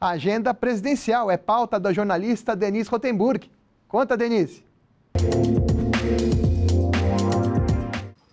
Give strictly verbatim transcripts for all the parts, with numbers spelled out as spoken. A agenda presidencial é pauta da jornalista Denise Rothenburg. Conta, Denise.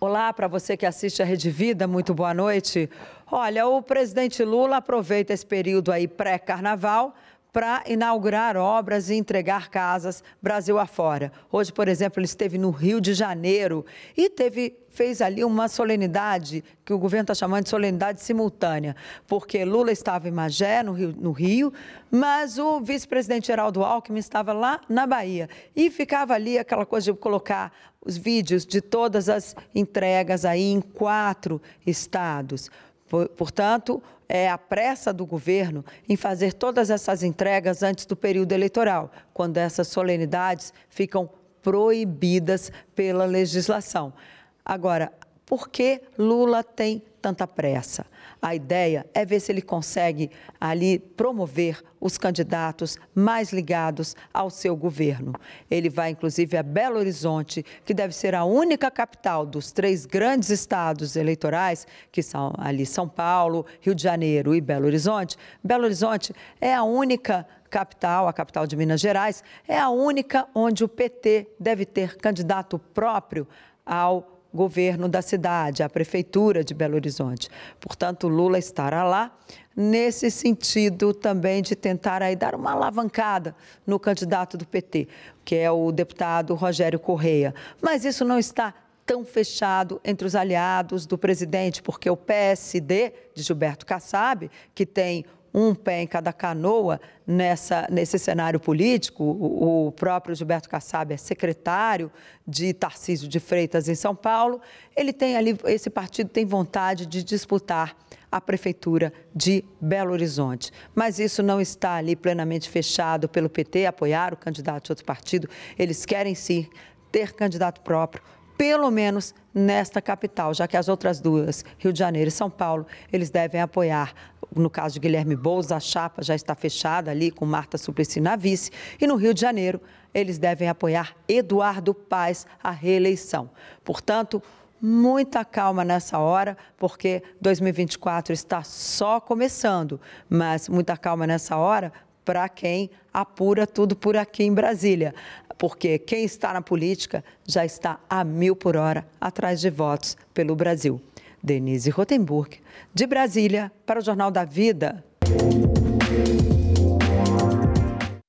Olá para você que assiste a Rede Vida, muito boa noite. Olha, o presidente Lula aproveita esse período aí pré-carnaval para inaugurar obras e entregar casas Brasil afora. Hoje, por exemplo, ele esteve no Rio de Janeiro e teve, fez ali uma solenidade, que o governo está chamando de solenidade simultânea, porque Lula estava em Magé, no Rio, no Rio mas o vice-presidente Geraldo Alckmin estava lá na Bahia e ficava ali aquela coisa de colocar os vídeos de todas as entregas aí em quatro estados. Portanto, é a pressa do governo em fazer todas essas entregas antes do período eleitoral, quando essas solenidades ficam proibidas pela legislação. Agora, por que Lula tem tanta pressa? A ideia é ver se ele consegue ali promover os candidatos mais ligados ao seu governo. Ele vai, inclusive, a Belo Horizonte, que deve ser a única capital dos três grandes estados eleitorais, que são ali São Paulo, Rio de Janeiro e Belo Horizonte. Belo Horizonte é a única capital, a capital de Minas Gerais, é a única onde o P T deve ter candidato próprio ao governo da cidade, a prefeitura de Belo Horizonte. Portanto, Lula estará lá nesse sentido também de tentar aí dar uma alavancada no candidato do P T, que é o deputado Rogério Correia. Mas isso não está tão fechado entre os aliados do presidente, porque o P S D de Gilberto Kassab, que tem um pé em cada canoa nessa, nesse cenário político. O, o próprio Gilberto Kassab é secretário de Tarcísio de Freitas em São Paulo. Ele tem ali, esse partido tem vontade de disputar a prefeitura de Belo Horizonte. Mas isso não está ali plenamente fechado pelo P T, apoiar o candidato de outro partido. Eles querem sim ter candidato próprio, pelo menos nesta capital, já que as outras duas, Rio de Janeiro e São Paulo, eles devem apoiar. No caso de Guilherme Boulos, a chapa já está fechada ali com Marta Suplicy na vice. E no Rio de Janeiro, eles devem apoiar Eduardo Paes à reeleição. Portanto, muita calma nessa hora, porque dois mil e vinte e quatro está só começando. Mas muita calma nessa hora para quem apura tudo por aqui em Brasília. Porque quem está na política já está a mil por hora atrás de votos pelo Brasil. Denise Rothenburg, de Brasília, para o Jornal da Vida.